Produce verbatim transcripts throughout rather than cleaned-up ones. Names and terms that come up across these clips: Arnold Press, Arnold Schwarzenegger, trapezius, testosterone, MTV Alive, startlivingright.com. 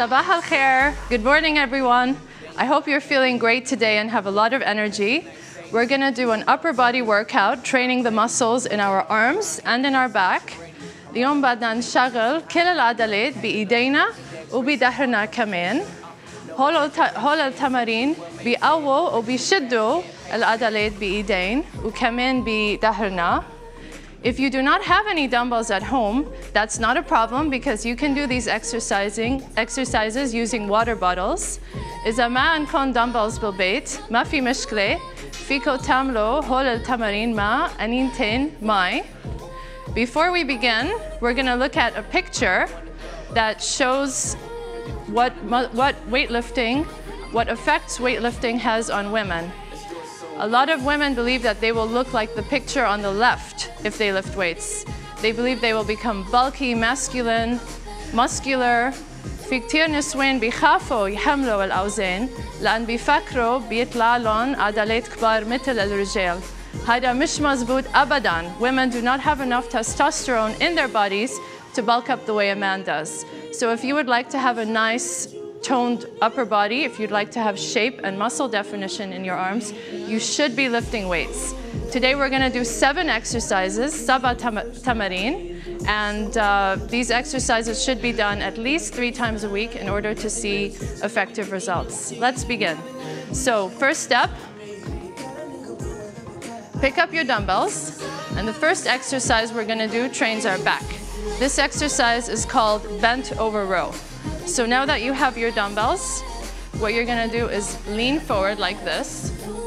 Sabah al khair. Good morning, everyone. I hope you're feeling great today and have a lot of energy. We're going to do an upper body workout, training the muscles in our arms and in our back. اليوم بدنا نشغل كل العضلات بإيدينا وبظهرنا كمان. هول التمارين بيقووا وبيشدوا العضلات بإيدين وكمان بظهرنا. If you do not have any dumbbells at home, that's not a problem because you can do these exercising exercises using water bottles. إذا ما عندكم dumbbells بالبيت ما في مشكلة، فيكم تعملوا هول التمارين مع أنينتين ماي. Before we begin, we're going to look at a picture that shows what what weightlifting, what effects weightlifting has on women. A lot of women believe that they will look like the picture on the left if they lift weights. They believe they will become bulky, masculine, muscular. في كتير نسوان بيخافوا يحملوا الأوزان لأن بيفكروا بيطلع لهم عضلات كبار مثل الرجال. هيدا مش مزبوط أبداً. Women do not have enough testosterone in their bodies to bulk up the way a man does. So if you would like to have a nice toned upper body, if you'd like to have shape and muscle definition in your arms, you should be lifting weights. Today we're going to do seven exercises, saba tamarin, and uh, these exercises should be done at least three times a week in order to see effective results. Let's begin. So first step, pick up your dumbbells, and the first exercise we're going to do trains our back. This exercise is called bent over row. So now that you have your dumbbells, what you're going to do is lean forward like this,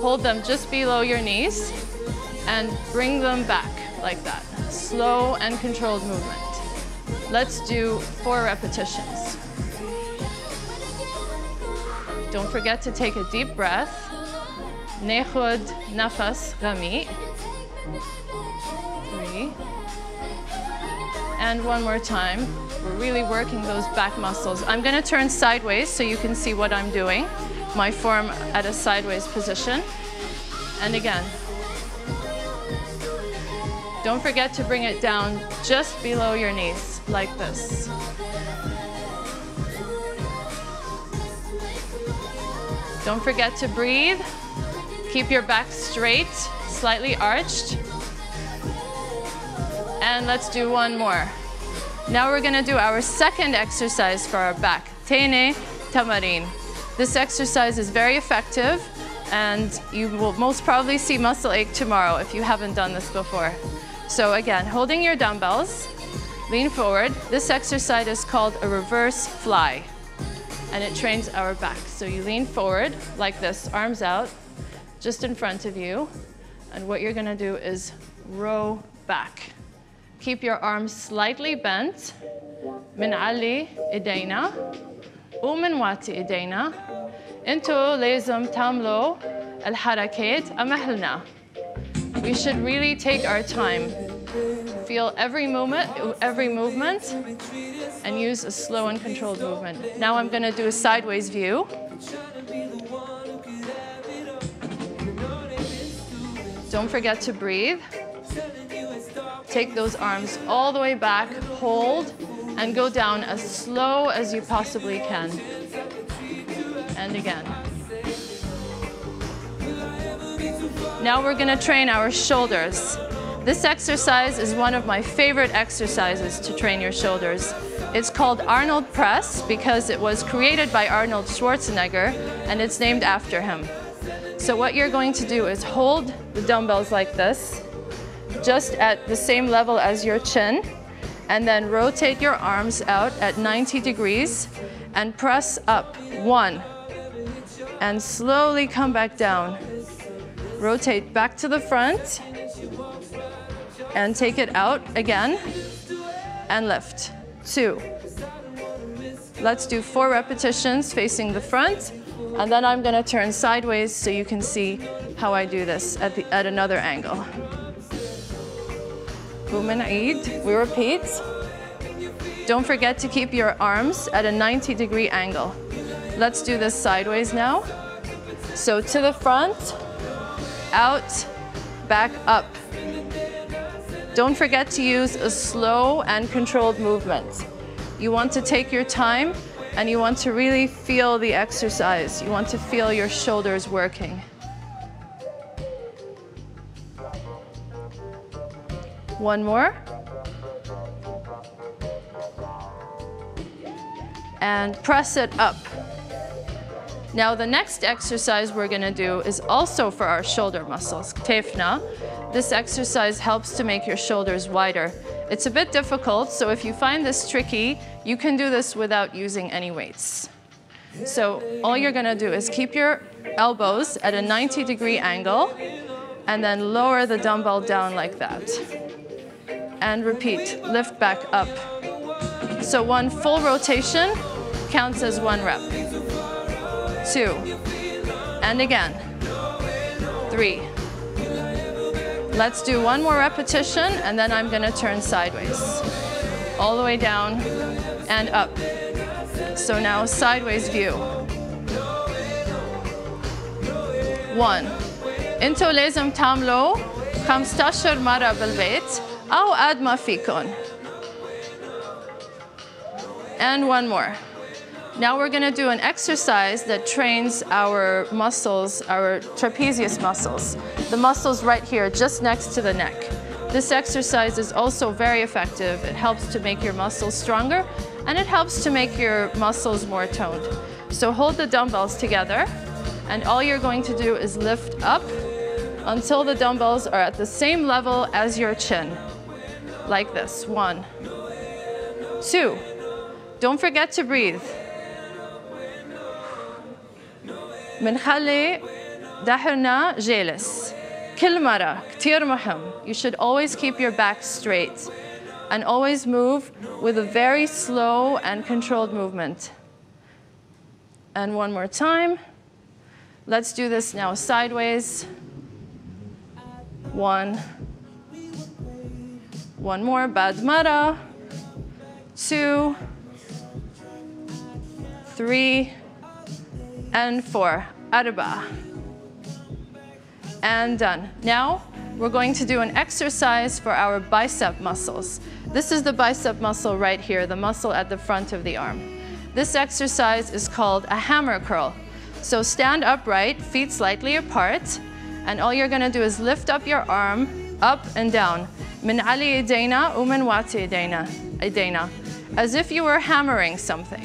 hold them just below your knees, and bring them back like that. Slow and controlled movement. Let's do four repetitions. Don't forget to take a deep breath. ناخد نفس غميق. Three. And one more time. We're really working those back muscles. I'm going to turn sideways so you can see what I'm doing. My form at a sideways position. And again. Don't forget to bring it down just below your knees, like this. Don't forget to breathe. Keep your back straight, slightly arched. And let's do one more. Now we're going to do our second exercise for our back, Tene Tamarin. This exercise is very effective, and you will most probably see muscle ache tomorrow if you haven't done this before. So again, holding your dumbbells, lean forward. This exercise is called a reverse fly, and it trains our back. So you lean forward like this, arms out, just in front of you, and what you're going to do is row back. Keep your arms slightly bent. منعلي إيدينا ومنواتي إيدينا. انتو لازم تعملوا الحركات أمهلنا. We should really take our time. Feel every movement, every movement, and use a slow and controlled movement. Now I'm going to do a sideways view. Don't forget to breathe. Take those arms all the way back, hold, and go down as slow as you possibly can. And again. Now we're going to train our shoulders. This exercise is one of my favorite exercises to train your shoulders. It's called Arnold Press because it was created by Arnold Schwarzenegger and it's named after him. So what you're going to do is hold the dumbbells like this, just at the same level as your chin, and then rotate your arms out at ninety degrees and press up, one, and slowly come back down. Rotate back to the front and take it out again and lift, two. Let's do four repetitions facing the front, and then I'm going to turn sideways so you can see how I do this at, the, at another angle. We repeat. Don't forget to keep your arms at a ninety degree angle. Let's do this sideways now. So to the front, out, back up. Don't forget to use a slow and controlled movement. You want to take your time And you want to really feel the exercise. You want to feel your shoulders working. One more. And press it up. Now the next exercise we're going to do is also for our shoulder muscles, tefna. This exercise helps to make your shoulders wider. It's a bit difficult, so if you find this tricky, you can do this without using any weights. So all you're going to do is keep your elbows at a ninety degree angle and then lower the dumbbell down like that. And repeat, lift back up. So one full rotation counts as one rep. Two, and again, three. Let's do one more repetition, and then I'm gonna turn sideways. All the way down and up. So now sideways view. One. انتو لازم تعملوا خمسة عشر مرة بالبيت أو قد ما فيكن. And one more. Now we're going to do an exercise that trains our muscles, our trapezius muscles, the muscles right here just next to the neck. This exercise is also very effective. It helps to make your muscles stronger and it helps to make your muscles more toned. So hold the dumbbells together and all you're going to do is lift up until the dumbbells are at the same level as your chin. Like this. One, two. Don't forget to breathe. منخلي ظهرنا جالس كل مرة كتير مهم. You should always keep your back straight and always move with a very slow and controlled movement. And one more time. Let's do this now sideways. One. One more. بعد مرة. Two. Three, and four, arba. And done. Now, we're going to do an exercise for our bicep muscles. This is the bicep muscle right here, the muscle at the front of the arm. This exercise is called a hammer curl. So stand upright, feet slightly apart, and all you're gonna do is lift up your arm, up and down. Min ali yedayna u min wati yedayna. As if you were hammering something.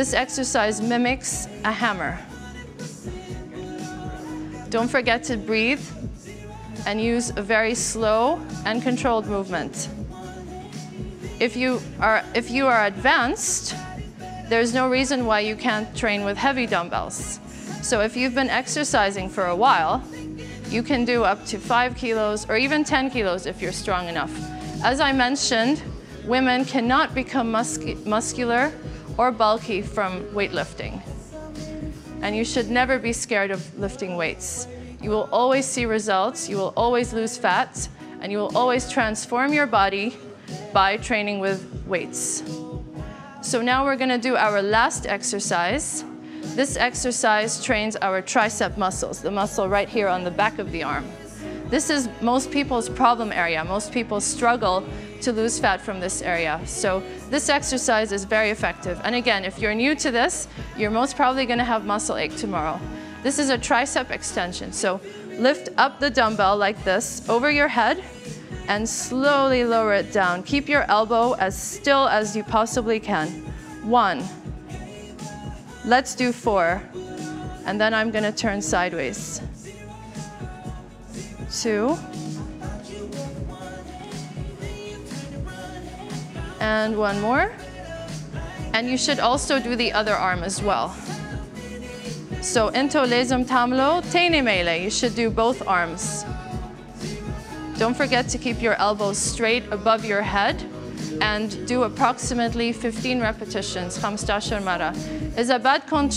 This exercise mimics a hammer. Don't forget to breathe and use a very slow and controlled movement. If you are, if you are advanced, there's no reason why you can't train with heavy dumbbells. So if you've been exercising for a while, you can do up to five kilos or even ten kilos if you're strong enough. As I mentioned, women cannot become muscu- muscular or bulky from weightlifting. And you should never be scared of lifting weights. You will always see results, you will always lose fat, and you will always transform your body by training with weights. So now we're gonna do our last exercise. This exercise trains our tricep muscles, the muscle right here on the back of the arm. This is most people's problem area. Most people struggle to lose fat from this area. So this exercise is very effective. And again, if you're new to this, you're most probably gonna have muscle ache tomorrow. This is a tricep extension. So lift up the dumbbell like this over your head and slowly lower it down. Keep your elbow as still as you possibly can. One. Let's do four. And then I'm gonna turn sideways. Two. And one more. And you should also do the other arm as well. So, انتو لازم تعملوا تاني ميلة. You should do both arms. Don't forget to keep your elbows straight above your head and do approximately fifteen repetitions. خمسة عشر مرة. إذا بدكم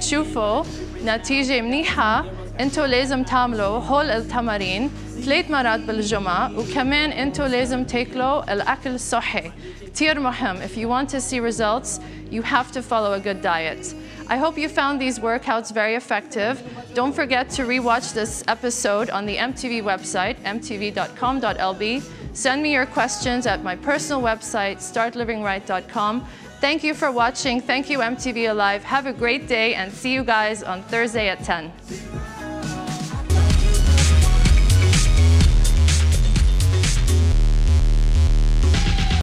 تشوفوا نتيجة منيحة انتو لازم تعملوا هول التمارين ثلاث مرات بالجمعة وكمان انتو لازم تاكلوا الأكل صحي. كتير مهم. If you want to see results, you have to follow a good diet. I hope you found these workouts very effective. Don't forget to rewatch this episode on the M T V website, m t v dot com dot l b. Send me your questions at my personal website, start living right dot com. Thank you for watching. Thank you, M T V Alive. Have a great day and see you guys on Thursday at ten.